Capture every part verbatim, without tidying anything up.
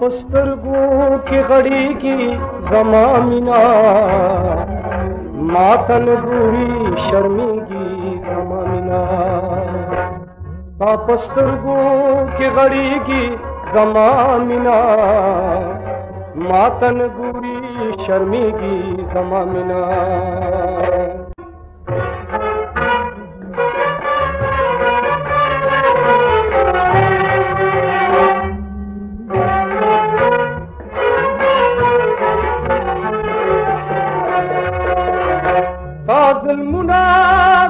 پسترگو کی غڑی کی زمامینا ماتن بوری شرمی کی زمامینا تا پسترگو کی غڑی کی زمامینا ماتن بوری شرمی کی زمامینا ظلمنا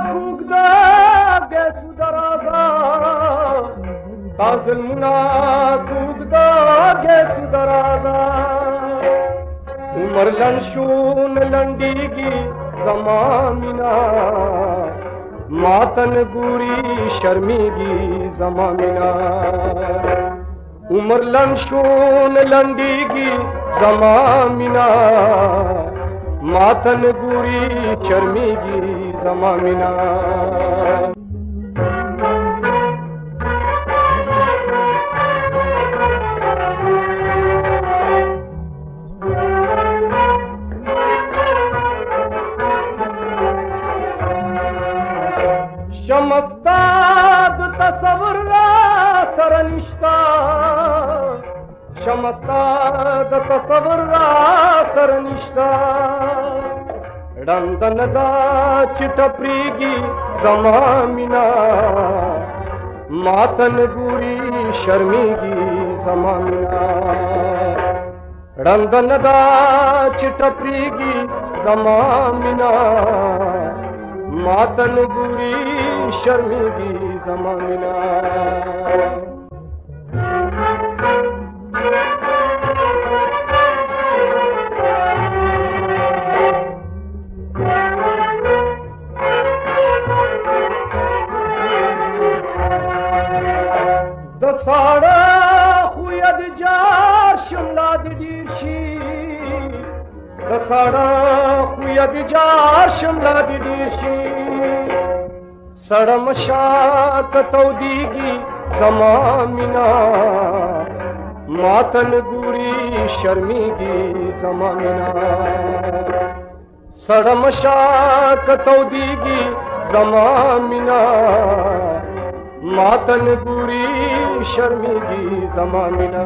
کوک دا بیا سودا رازا تا ظلمنا کوک دا بیا سودا رازا عمر لن شون لنڈی کی زمامینا ماتن گوری شرمی کی زمامینا عمر لن شون لنڈی کی زمامینا ماتن گوری چرمی گی زمامینا شمستاد تصور را سرنشتا شمستاد تصور را سرنشتا رندن دا چٹپری کی زمامینا ماتن گوری شرمی کی زمامینا رندن دا چٹپری کی زمامینا ماتن گوری شرمی کی زمامینا ساڑا خوید جار شملا دی دیر شی ساڑا خوید جار شملا دی دیر شی سڑا مشاکتو دیگی زمامینا ماتن گوری شرمی گی زمامینا سڑا مشاکتو دیگی زمامینا ماتن گوری شرمی کی زمامینا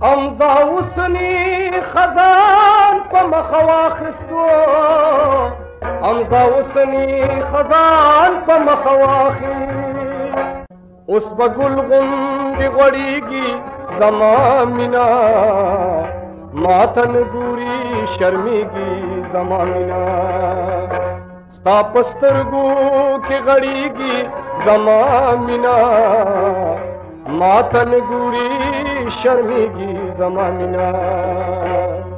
امزا حسنی خزان پا مخوا خستو امزا حسنی خزان پا مخوا خستو اس بگل غند غڑی کی زمامینا ماتن گوری شرمی کی زمامینا ستا پسترگو کی غڑی کی زمامینا ماتن گوری شرمی کی زمامینا